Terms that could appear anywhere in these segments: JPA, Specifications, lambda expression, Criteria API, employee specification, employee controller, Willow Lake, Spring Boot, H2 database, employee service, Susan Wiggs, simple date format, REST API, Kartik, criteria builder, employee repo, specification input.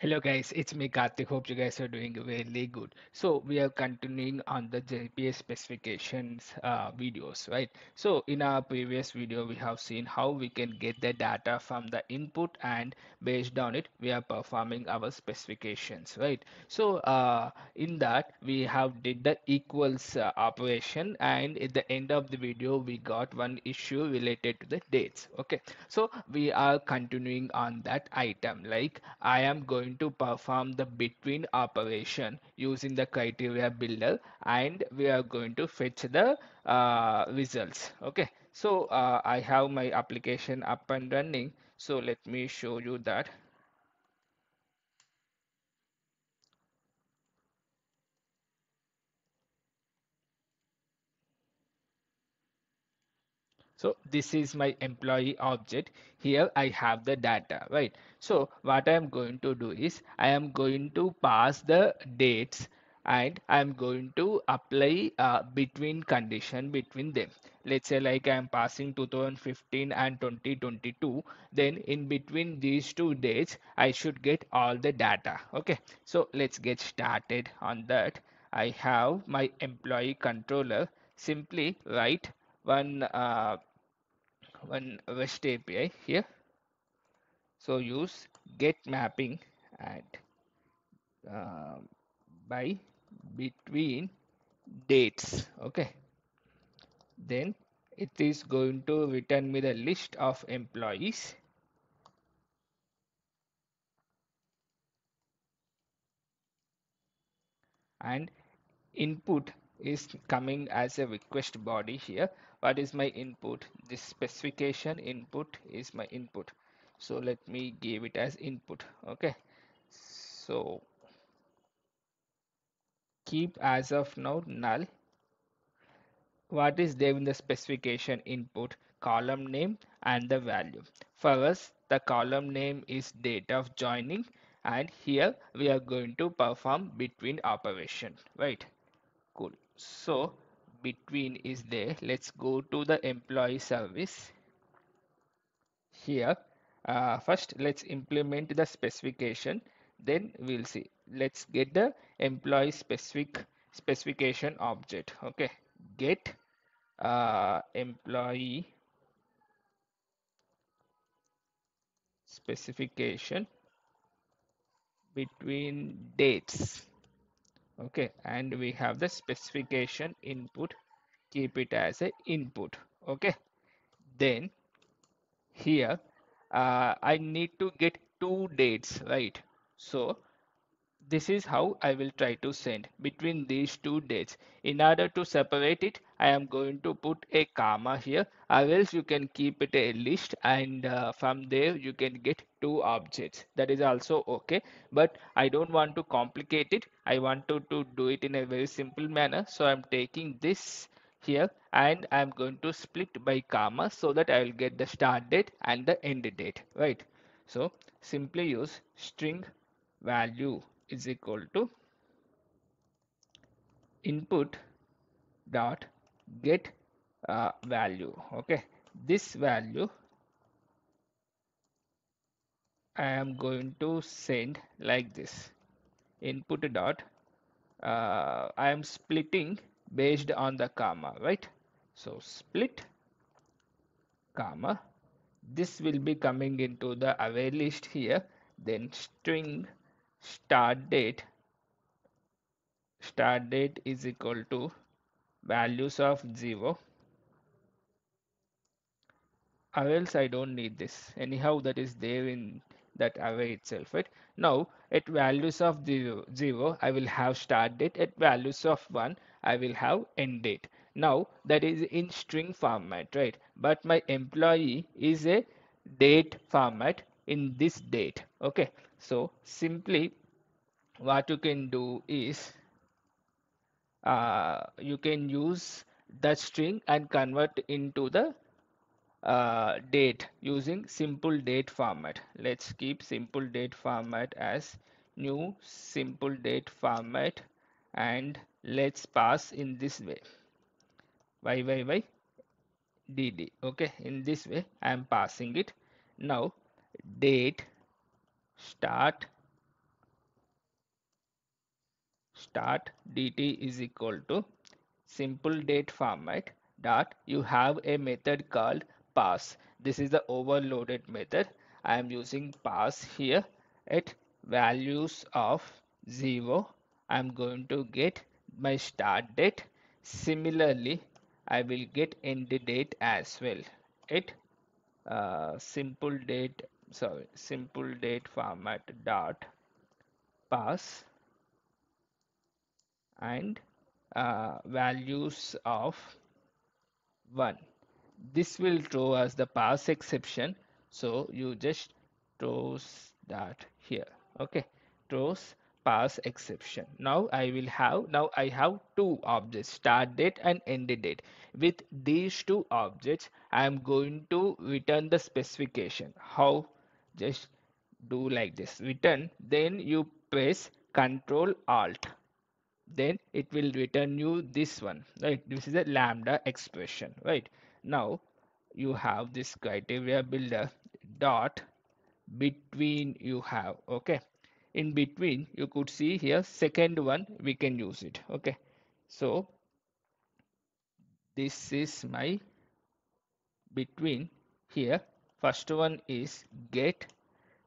Hello guys, it's me Kartik. Hope you guys are doing really good. So we are continuing on the JPA specifications videos, right? So in our previous video, we have seen how we can get the data from the input and based on it, we are performing our specifications, right? So in that we have did the equals operation, and at the end of the video, we got one issue related to the dates. Okay, so we are continuing on that item. Like I am going to perform the between operation using the criteria builder, and we are going to fetch the results. Okay, so I have my application up and running, so let me show you that. So this is my employee object. Here I have the data, right? So what I am going to do is I am going to pass the dates and I am going to apply between condition between them. Let's say like I am passing 2015 and 2022. Then in between these 2 dates, I should get all the data. Okay, so let's get started on that. I have my employee controller. Simply write one REST API here. So use get mapping and by between dates. Okay, then it is going to return me the list of employees. And input is coming as a request body here. What is my input? This specification input is my input. So let me give it as input. Okay, so keep as of now null. What is there in the specification input? Column name and the value. For us, the column name is date of joining, and here we are going to perform between operation, right? Cool. So between is there. Let's go to the employee service here. First let's implement the specification, then we'll see. Let's get the employee specification object. Okay, get employee specification between dates. Okay, and we have the specification input. Keep it as a input. Okay, then here I need to get 2 dates, right? So this is how I will try to send between these 2 dates. In order to separate it, I am going to put a comma here, or else you can keep it a list, and from there you can get 2 objects. That is also okay, but I don't want to complicate it. I want to do it in a very simple manner. So I'm taking this here and I'm going to split by comma so that I will get the start date and the end date, right? So simply use string value is equal to input dot get value. Okay, this value I am going to send like this. Input dot I am splitting based on the comma, right? So split comma, this will be coming into the array list here, then string start date is equal to values of 0, or else I don't need this. Anyhow, that is there in that array itself, right? Now at values of 0 I will have start date, at values of 1 I will have end date. Now that is in string format, right? But my employee is a date format in this date. Okay, so simply what you can do is you can use that string and convert into the date using simple date format. Let's keep simple date format as new simple date format, and let's pass in this way y dd. Okay, in this way I am passing it. Now date start start dt is equal to simple date format dot you have a method called parse. This is the overloaded method. I am using parse here. At values of 0, I am going to get my start date. Similarly, I will get end date as well. At simple date format dot parse and values of 1. This will throw us the parse exception, so you just throws that here. Okay, throws parse exception. Now I have two objects, start date and end date. With these two objects, I am going to return the specification. How? Just do like this, return, then you press Ctrl Alt, then it will return you this one, right? This is a lambda expression, right? Now you have this criteria builder dot between you have, okay, in between you could see here second one, we can use it. Okay, so this is my between here. First one is get.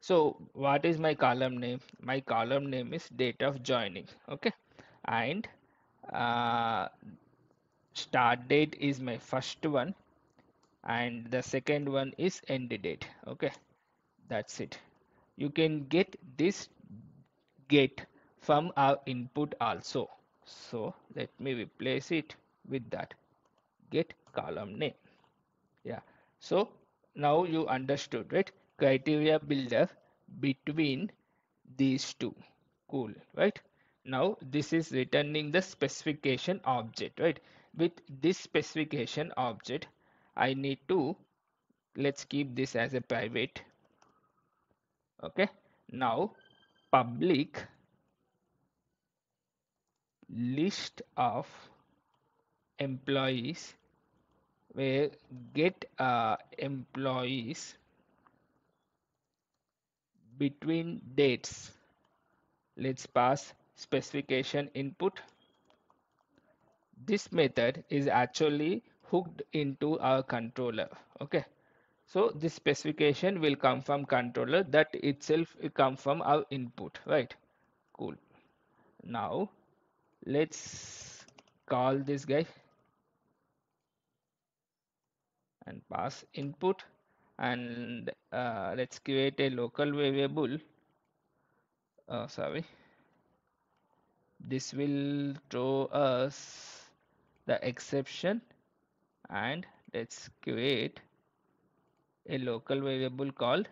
So what is my column name? My column name is date of joining. Okay, and start date is my first one and the second one is end date. Okay, that's it. You can get this get from our input also, so let me replace it with that, get column name. Yeah, so now you understood, right? Criteria builder between these two. Cool, right? Now this is returning the specification object, right? With this specification object, I need to, let's keep this as a private. Okay, now public list of employees where get employees between dates. Let's pass specification input. This method is actually hooked into our controller. Okay, so this specification will come from controller, that itself will come from our input, right? Cool. Now let's call this guy and pass input, and let's create a local variable. This will throw us the exception, and let's create a local variable called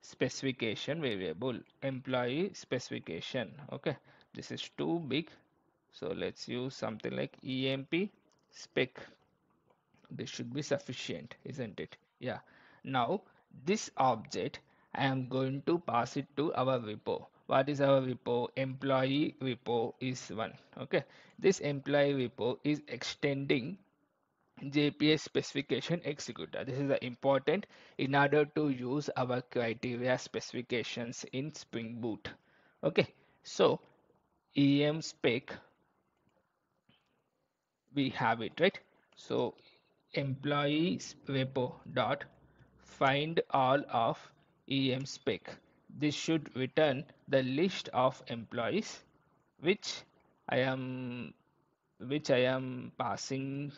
specification variable, employee specification. Okay, this is too big, so let's use something like emp spec. This should be sufficient, isn't it? Yeah. Now this object, I am going to pass it to our repo. What is our repo? Employee repo is one. Okay, this employee repo is extending JPA specification executor. This is important in order to use our criteria specifications in Spring Boot. Okay, so em spec, we have it, right? So employee repo dot find all of em spec. This should return the list of employees which I am passing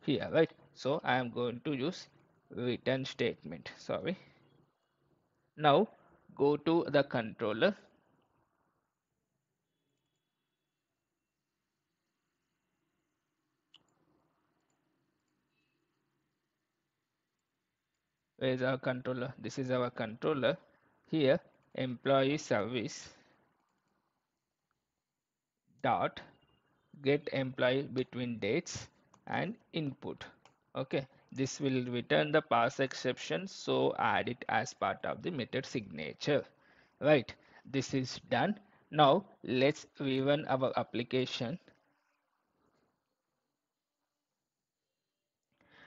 here, right? So I am going to use return statement. Now go to the controller. Where is our controller? This is our controller. Here employee service dot get employee between dates and input. Okay, this will return the parse exception, so add it as part of the method signature, right? This is done. Now let's rerun our application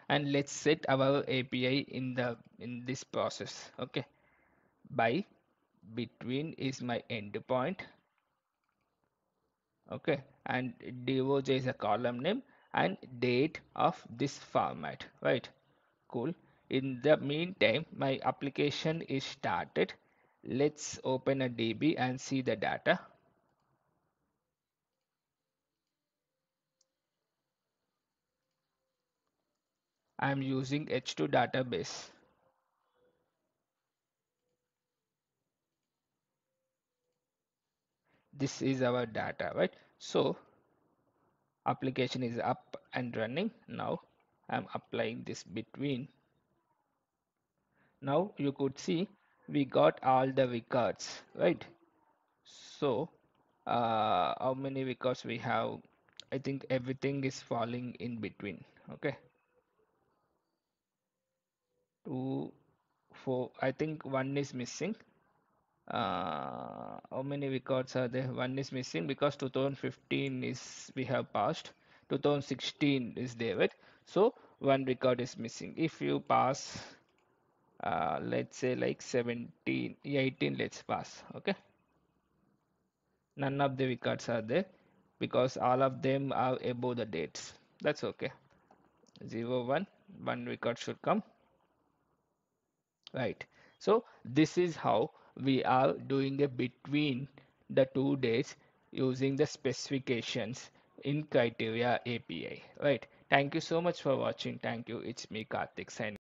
and let's set our API in this process. Okay, by between is my endpoint, okay, and DOJ is a column name and date of this format, right? Cool. In the meantime, my application is started. Let's open a DB and see the data. I'm using H2 database. This is our data, right? So application is up and running. Now I'm applying this between. Now you could see we got all the records, right? So how many records we have? I think everything is falling in between. Okay, 2, 4, I think one is missing. How many records are there? One is missing because 2015 is we have passed, 2016 is there, right? So one record is missing. If you pass let's say like 17, 18, let's pass. Okay, none of the records are there because all of them are above the dates. That's okay. 0, 1, 1 record should come, right? So this is how we are doing a between the 2 days using the specifications in criteria API, right? Thank you so much for watching. Thank you. It's me, Kartik, signing.